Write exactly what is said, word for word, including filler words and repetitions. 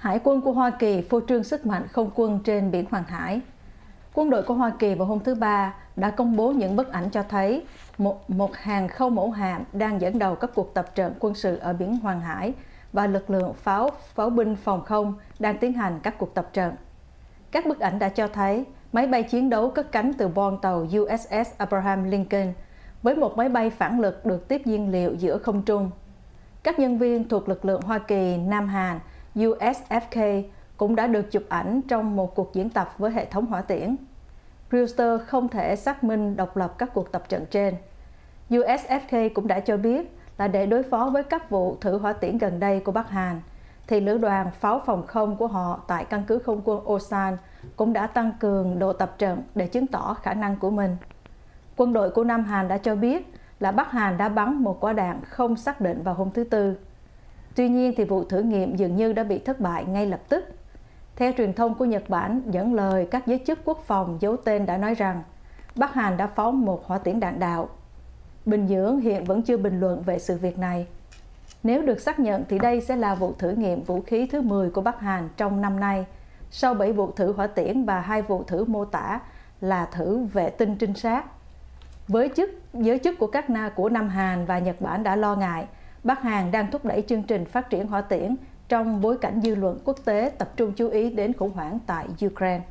Hải quân của Hoa Kỳ phô trương sức mạnh không quân trên biển Hoàng Hải. Quân đội của Hoa Kỳ vào hôm thứ Ba đã công bố những bức ảnh cho thấy một, một hàng không mẫu hạm đang dẫn đầu các cuộc tập trận quân sự ở biển Hoàng Hải và lực lượng pháo, pháo binh phòng không đang tiến hành các cuộc tập trận. Các bức ảnh đã cho thấy máy bay chiến đấu cất cánh từ boong tàu u ét ét Abraham Lincoln với một máy bay phản lực được tiếp nhiên liệu giữa không trung. Các nhân viên thuộc lực lượng Hoa Kỳ, Nam Hàn, u ét ép ca cũng đã được chụp ảnh trong một cuộc diễn tập với hệ thống hỏa tiễn. Reuters không thể xác minh độc lập các cuộc tập trận trên. u ét ép ca cũng đã cho biết là để đối phó với các vụ thử hỏa tiễn gần đây của Bắc Hàn, thì lữ đoàn pháo phòng không của họ tại căn cứ không quân Osan cũng đã tăng cường độ tập trận để chứng tỏ khả năng của mình. Quân đội của Nam Hàn đã cho biết là Bắc Hàn đã bắn một quả đạn không xác định vào hôm thứ Tư. Tuy nhiên, thì vụ thử nghiệm dường như đã bị thất bại ngay lập tức. Theo truyền thông của Nhật Bản dẫn lời các giới chức quốc phòng giấu tên đã nói rằng Bắc Hàn đã phóng một hỏa tiễn đạn đạo. Bình Nhưỡng hiện vẫn chưa bình luận về sự việc này. Nếu được xác nhận thì đây sẽ là vụ thử nghiệm vũ khí thứ mười của Bắc Hàn trong năm nay, sau bảy vụ thử hỏa tiễn và hai vụ thử mô tả là thử vệ tinh trinh sát. Với chức, giới chức của các na của Nam Hàn và Nhật Bản đã lo ngại Bắc Hàn đang thúc đẩy chương trình phát triển hỏa tiễn trong bối cảnh dư luận quốc tế tập trung chú ý đến khủng hoảng tại Ukraine.